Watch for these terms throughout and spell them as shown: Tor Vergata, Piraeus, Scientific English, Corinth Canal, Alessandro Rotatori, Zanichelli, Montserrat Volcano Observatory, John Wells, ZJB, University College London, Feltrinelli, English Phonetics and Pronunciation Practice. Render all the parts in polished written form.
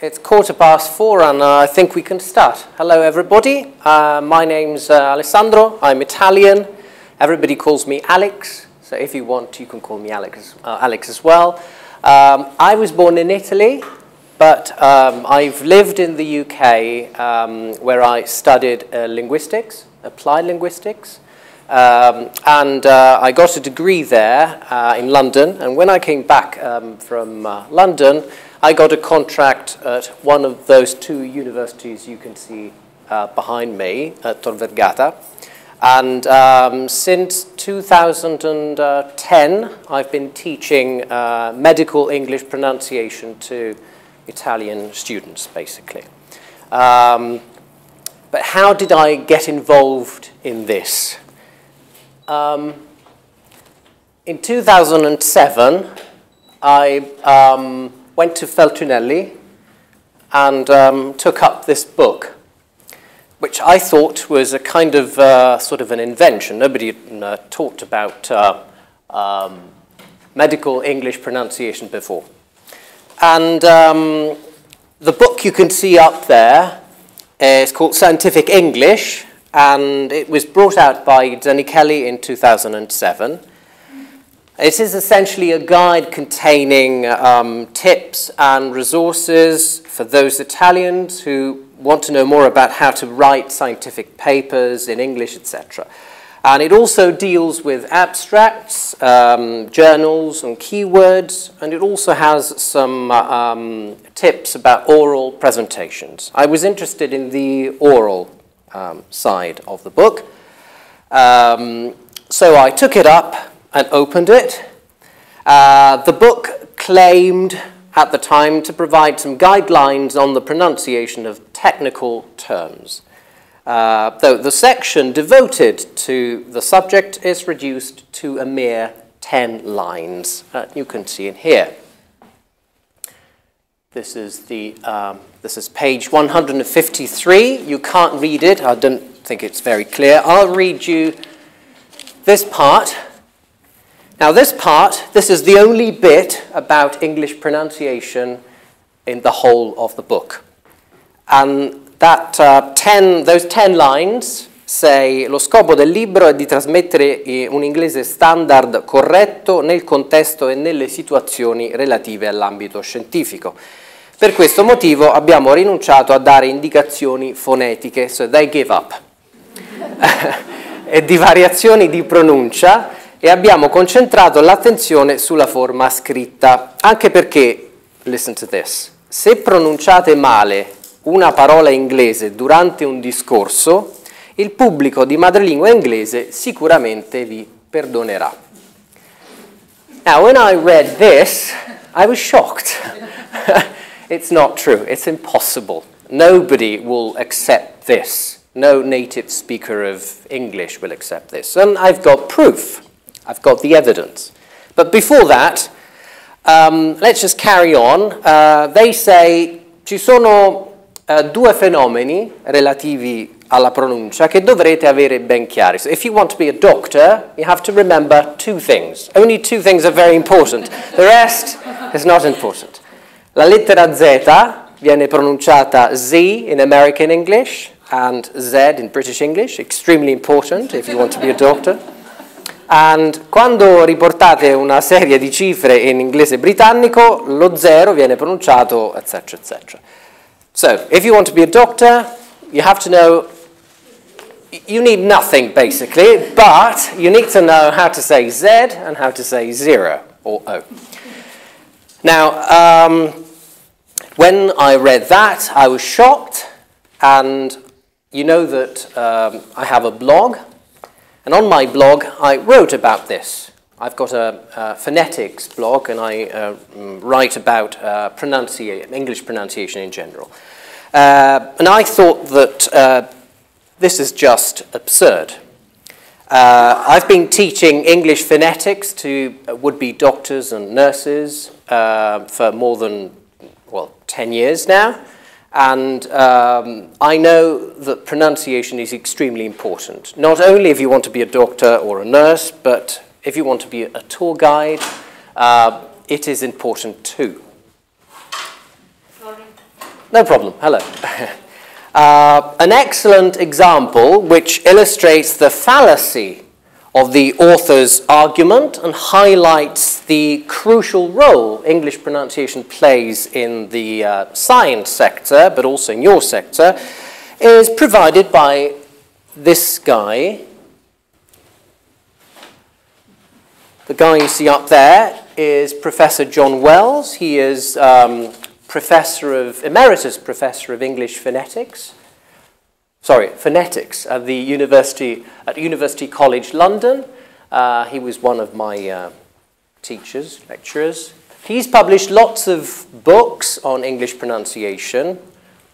It's 4:15 and I think we can start. Hello everybody, my name's Alessandro, I'm Italian, everybody calls me Alex, so if you want you can call me Alex as well. I was born in Italy, but I've lived in the UK where I studied linguistics, applied linguistics, and I got a degree there in London, and when I came back from London, I got a contract at one of those two universities you can see behind me, at Tor Vergata. And since 2010, I've been teaching medical English pronunciation to Italian students, basically. But how did I get involved in this? In 2007, I went to Feltrinelli and took up this book, which I thought was a kind of sort of an invention. Nobody had talked about medical English pronunciation before. And the book you can see up there is called Scientific English, and it was brought out by Zanichelli in 2007. It is essentially a guide containing tips and resources for those Italians who want to know more about how to write scientific papers in English, etc. And it also deals with abstracts, journals and keywords, and it also has some tips about oral presentations. I was interested in the oral side of the book, so I took it up and opened it. The book claimed at the time to provide some guidelines on the pronunciation of technical terms, though the section devoted to the subject is reduced to a mere 10 lines. You can see in here. This is the this is page 153. You can't read it. I don't think it's very clear. I'll read you this part. Now this part, this is the only bit about English pronunciation in the whole of the book. And that those 10 lines say: lo scopo del libro è di trasmettere un inglese standard corretto nel contesto e nelle situazioni relative all'ambito scientifico. Per questo motivo abbiamo rinunciato a dare indicazioni fonetiche, so they give up, e di variazioni di pronuncia, e abbiamo concentrato l'attenzione sulla forma scritta, anche perché, listen to this, se pronunciate male una parola inglese durante un discorso, il pubblico di madrelingua inglese sicuramente vi perdonerà. Now, when I read this, I was shocked. It's not true. It's impossible. Nobody will accept this. No native speaker of English will accept this. And I've got proof. I've got the evidence. But before that, let's just carry on. They say ci sono due fenomeni relativi alla pronuncia che dovrete avere ben chiari. So if you want to be a doctor, you have to remember two things. Only two things are very important. The rest is not important. La lettera Z viene pronunciata Z in American English and Z in British English. Extremely important if you want to be a doctor. And quando riportate una serie di cifre in inglese britannico, lo zero viene pronunciato, etc., etc. So, if you want to be a doctor, you have to know, you need nothing basically, but you need to know how to say Z and how to say zero or O. Now, when I read that, I was shocked, and you know that I have a blog. And on my blog, I wrote about this. I've got a phonetics blog, and I write about English pronunciation in general. And I thought that this is just absurd. I've been teaching English phonetics to would-be doctors and nurses for more than, well, 10 years now. And I know that pronunciation is extremely important, not only if you want to be a doctor or a nurse, but if you want to be a tour guide, it is important too. Sorry. No problem. Hello. An excellent example which illustrates the fallacy of the author's argument and highlights the crucial role English pronunciation plays in the science sector, but also in your sector, is provided by this guy. The guy you see up there is Professor John Wells. He is Emeritus Professor of English Phonetics. Sorry, phonetics at the University College London. He was one of my teachers, lecturers. He's published lots of books on English pronunciation,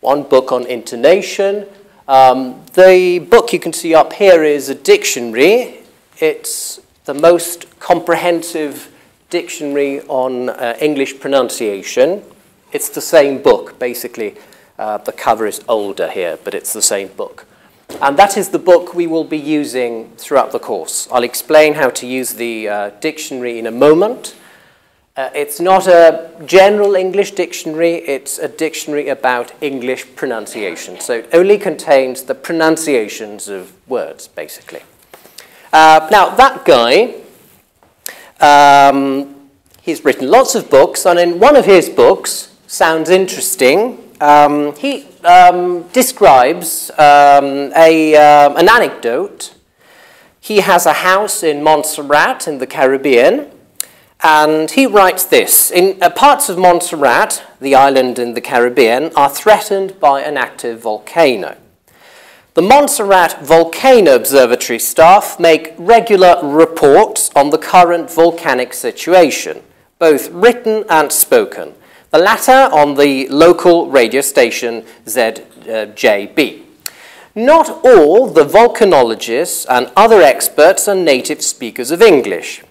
one book on intonation. The book you can see up here is a dictionary. It's the most comprehensive dictionary on English pronunciation. It's the same book, basically. The cover is older here, but it's the same book. And that is the book we will be using throughout the course. I'll explain how to use the dictionary in a moment. It's not a general English dictionary, it's a dictionary about English pronunciation. So it only contains the pronunciations of words, basically. Now, that guy, he's written lots of books, and in one of his books, sounds interesting, he describes an anecdote. He has a house in Montserrat in the Caribbean, and he writes this. In parts of Montserrat, the island in the Caribbean, are threatened by an active volcano. The Montserrat Volcano Observatory staff make regular reports on the current volcanic situation, both written and spoken. The latter on the local radio station ZJB. Not all the volcanologists and other experts are native speakers of English.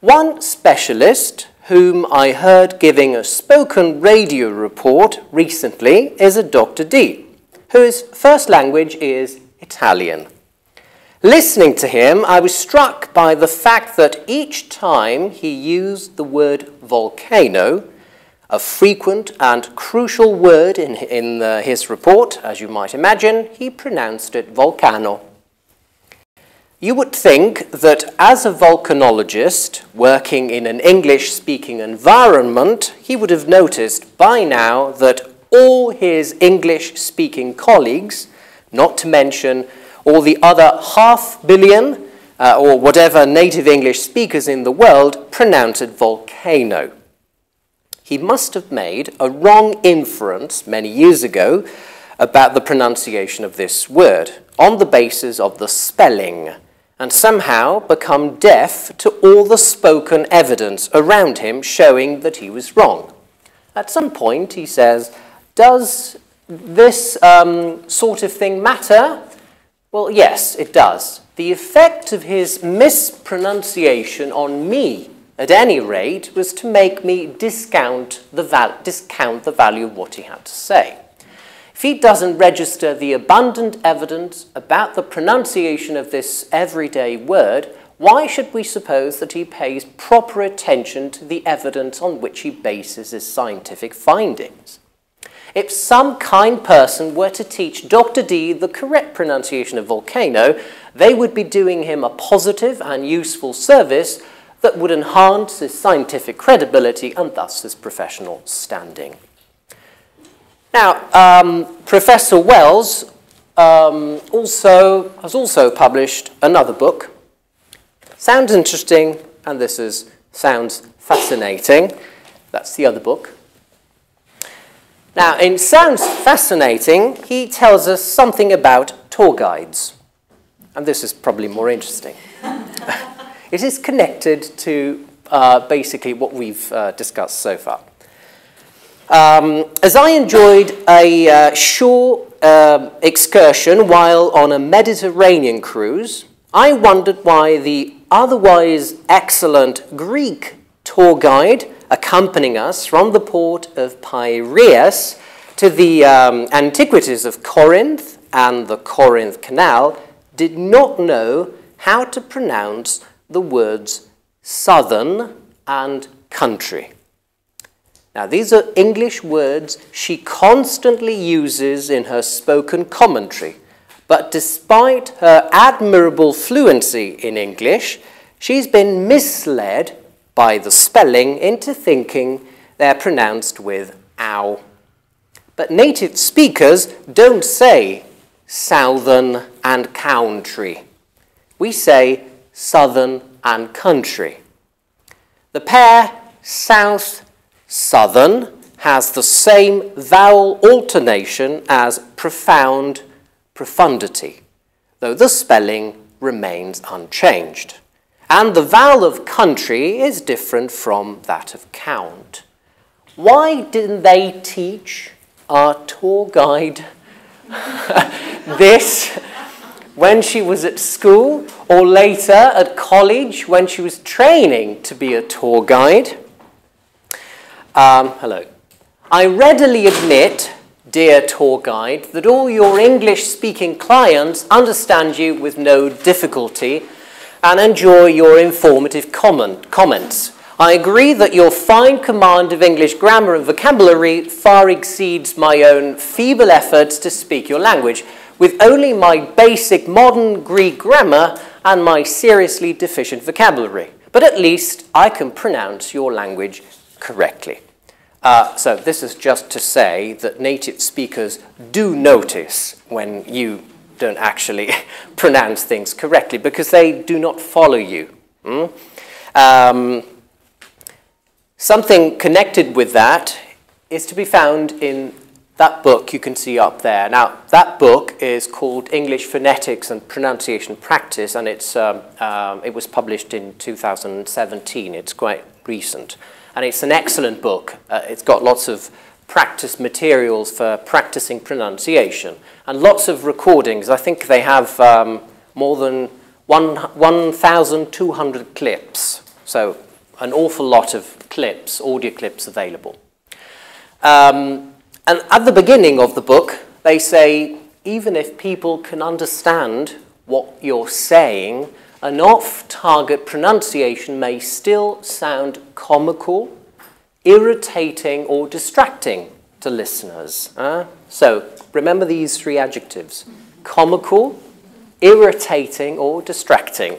One specialist, whom I heard giving a spoken radio report recently, is a Dr. D, whose first language is Italian. Listening to him, I was struck by the fact that each time he used the word volcano, a frequent and crucial word in his report, as you might imagine, he pronounced it volcano. You would think that as a volcanologist working in an English-speaking environment, he would have noticed by now that all his English-speaking colleagues, not to mention all the other 500 million or whatever native English speakers in the world, pronounce it volcano. He must have made a wrong inference many years ago about the pronunciation of this word on the basis of the spelling and somehow become deaf to all the spoken evidence around him showing that he was wrong. At some point he says, does this sort of thing matter? Well, yes, it does. The effect of his mispronunciation on me, at any rate, was to make me discount the value of what he had to say. If he doesn't register the abundant evidence about the pronunciation of this everyday word, why should we suppose that he pays proper attention to the evidence on which he bases his scientific findings? If some kind person were to teach Dr. D the correct pronunciation of volcano, they would be doing him a positive and useful service that would enhance his scientific credibility and thus his professional standing. Now, Professor Wells has also published another book. Sounds interesting, and this is Sounds Fascinating. That's the other book. Now, in Sounds Fascinating, he tells us something about tour guides. And this is probably more interesting. It is connected to basically what we've discussed so far. As I enjoyed a shore excursion while on a Mediterranean cruise, I wondered why the otherwise excellent Greek tour guide accompanying us from the port of Piraeus to the antiquities of Corinth and the Corinth Canal did not know how to pronounce the words southern and country. Now, these are English words she constantly uses in her spoken commentary. But despite her admirable fluency in English, she's been misled by the spelling into thinking they're pronounced with ow. But native speakers don't say southern and country. We say southern and country. The pair south, southern has the same vowel alternation as profound, profundity, though the spelling remains unchanged. And the vowel of country is different from that of count. Why didn't they teach our tour guide this when she was at school or later at college when she was training to be a tour guide? Hello. I readily admit, dear tour guide, that all your English-speaking clients understand you with no difficulty and enjoy your informative comments. I agree that your fine command of English grammar and vocabulary far exceeds my own feeble efforts to speak your language, with only my basic modern Greek grammar and my seriously deficient vocabulary. But at least I can pronounce your language correctly. So this is just to say that native speakers do notice when you don't actually pronounce things correctly because they do not follow you. Something connected with that is to be found in that book you can see up there. Now, that book is called English Phonetics and Pronunciation Practice, and it's, it was published in 2017. It's quite recent. And it's an excellent book. It's got lots of practice materials for practicing pronunciation and lots of recordings. I think they have more than 1,200 clips. So an awful lot of clips, audio clips available. And at the beginning of the book, they say, even if people can understand what you're saying, an off-target pronunciation may still sound comical, irritating, or distracting to listeners. So remember these three adjectives: comical, irritating, or distracting.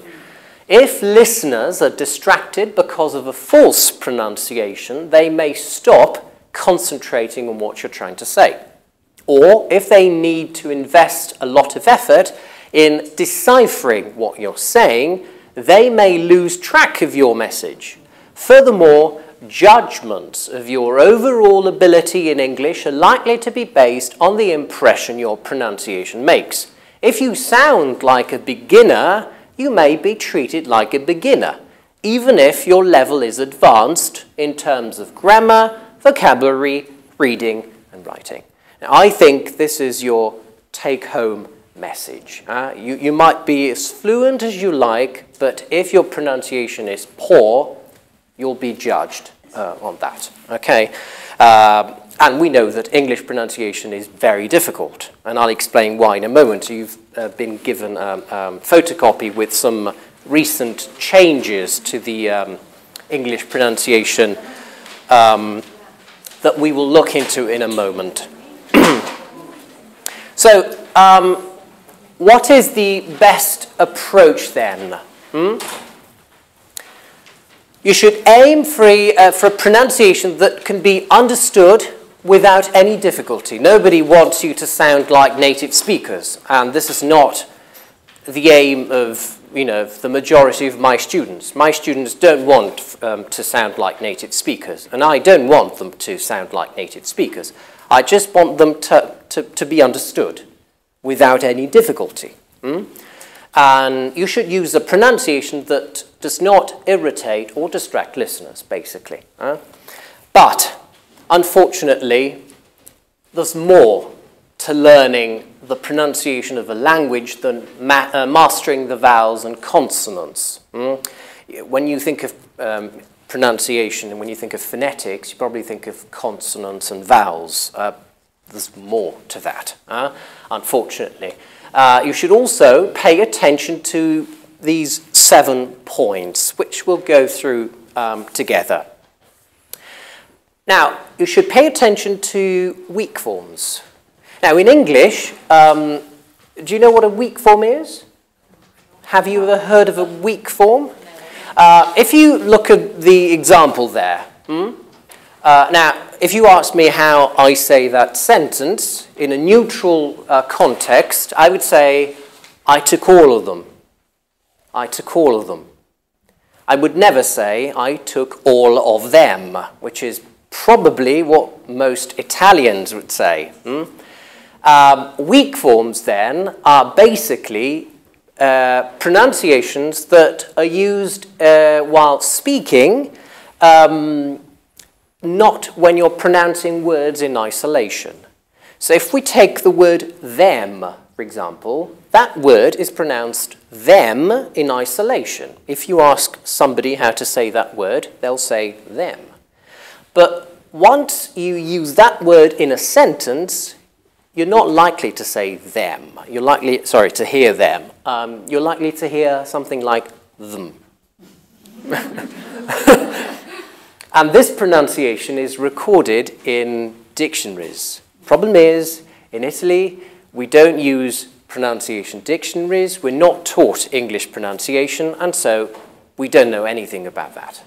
If listeners are distracted because of a false pronunciation, they may stop concentrating on what you're trying to say. Or if they need to invest a lot of effort in deciphering what you're saying, they may lose track of your message. Furthermore, judgments of your overall ability in English are likely to be based on the impression your pronunciation makes. If you sound like a beginner, you may be treated like a beginner, even if your level is advanced in terms of grammar, vocabulary, reading, and writing. Now, I think this is your take-home message. You might be as fluent as you like, but if your pronunciation is poor, you'll be judged on that. Okay, and we know that English pronunciation is very difficult, and I'll explain why in a moment. You've been given a photocopy with some recent changes to the English pronunciation that we will look into in a moment. So, what is the best approach then? You should aim for a pronunciation that can be understood without any difficulty. Nobody wants you to sound like native speakers, and this is not the aim of, the majority of my students. My students don't want to sound like native speakers, and I don't want them to sound like native speakers. I just want them to be understood without any difficulty. And you should use a pronunciation that does not irritate or distract listeners, basically. But, unfortunately, there's more to learning the pronunciation of a language than mastering the vowels and consonants. When you think of pronunciation and when you think of phonetics, you probably think of consonants and vowels. There's more to that, unfortunately. You should also pay attention to these 7 points, which we'll go through together. Now, you should pay attention to weak forms. Now, in English, do you know what a weak form is? Have you ever heard of a weak form? If you look at the example there, now, if you ask me how I say that sentence in a neutral context, I would say, I took all of them. I took all of them. I would never say, I took all of them, which is probably what most Italians would say. Weak forms, then, are basically pronunciations that are used while speaking, not when you're pronouncing words in isolation. So if we take the word them, for example, that word is pronounced them in isolation. If you ask somebody how to say that word, they'll say them. But once you use that word in a sentence, you're not likely to say them. You're likely, sorry, to hear them. You're likely to hear something like them. And this pronunciation is recorded in dictionaries. Problem is, in Italy, we don't use pronunciation dictionaries. We're not taught English pronunciation, and so we don't know anything about that.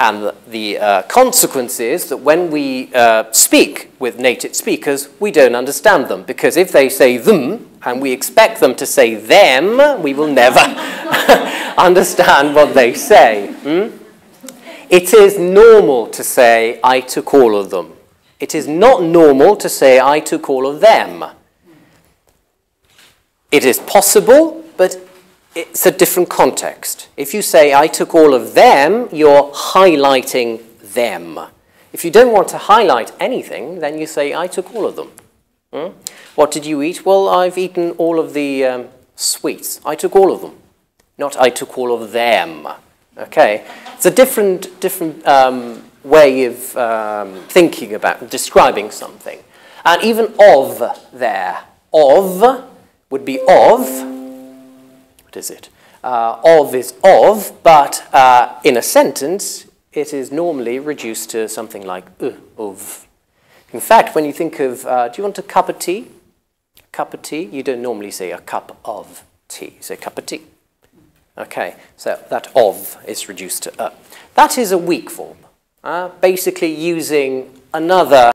And the consequence is that when we speak with native speakers, we don't understand them, because if they say them, and we expect them to say them, we will never understand what they say. It is normal to say, I took all of them. It is not normal to say, I took all of them. It is possible, but it's a different context. If you say, I took all of them, you're highlighting them. If you don't want to highlight anything, then you say, I took all of them. What did you eat? Well, I've eaten all of the sweets. I took all of them. Not, I took all of them. Okay? It's a different way of thinking about describing something. And even of there. Of would be of, what is it? Of is of, but in a sentence, it is normally reduced to something like of. In fact, when you think of, do you want a cup of tea? A cup of tea, you don't normally say a cup of tea, you say cup of tea. Okay, so that of is reduced to. That is a weak form, basically using another